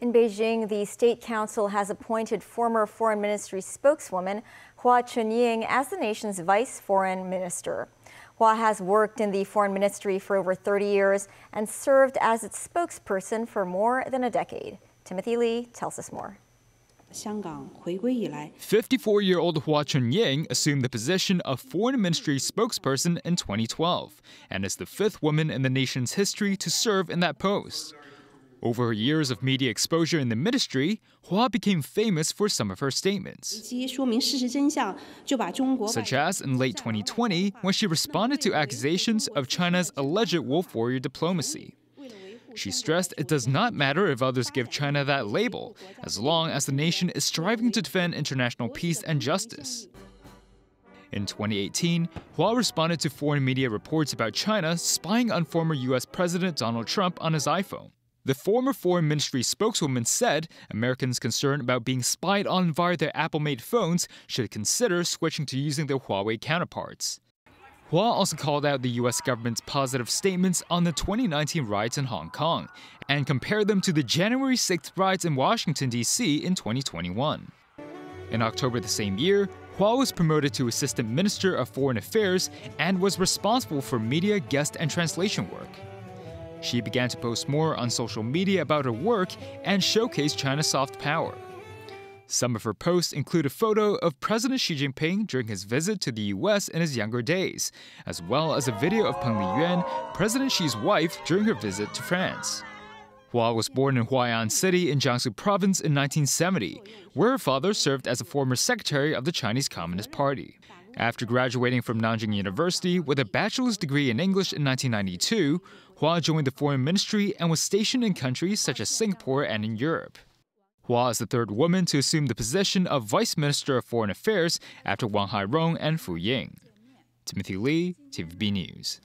In Beijing, the State Council has appointed former Foreign Ministry spokeswoman Hua Chunying as the nation's vice foreign minister. Hua has worked in the Foreign Ministry for over 30 years and served as its spokesperson for more than a decade. Timothy Lee tells us more. 54-year-old Hua Chunying assumed the position of Foreign Ministry spokesperson in 2012 and is the fifth woman in the nation's history to serve in that post. Over her years of media exposure in the ministry, Hua became famous for some of her statements, such as in late 2020 when she responded to accusations of China's alleged wolf warrior diplomacy. She stressed it does not matter if others give China that label, as long as the nation is striving to defend international peace and justice. In 2018, Hua responded to foreign media reports about China spying on former U.S. President Donald Trump on his iPhone. The former Foreign Ministry spokeswoman said Americans concerned about being spied on via their Apple-made phones should consider switching to using their Huawei counterparts. Hua also called out the U.S. government's positive statements on the 2019 riots in Hong Kong and compared them to the January 6th riots in Washington, D.C. in 2021. In October the same year, Hua was promoted to Assistant Minister of Foreign Affairs and was responsible for media, guest, and translation work. She began to post more on social media about her work and showcase China's soft power. Some of her posts include a photo of President Xi Jinping during his visit to the U.S. in his younger days, as well as a video of Peng Liyuan, President Xi's wife, during her visit to France. Hua was born in Huai'an City in Jiangsu province in 1970, where her father served as a former secretary of the Chinese Communist Party. After graduating from Nanjing University with a bachelor's degree in English in 1992, Hua joined the Foreign Ministry and was stationed in countries such as Singapore and in Europe. Hua is the third woman to assume the position of Vice Minister of Foreign Affairs after Wang Hairong and Fu Ying. Timothy Lee, TVB News.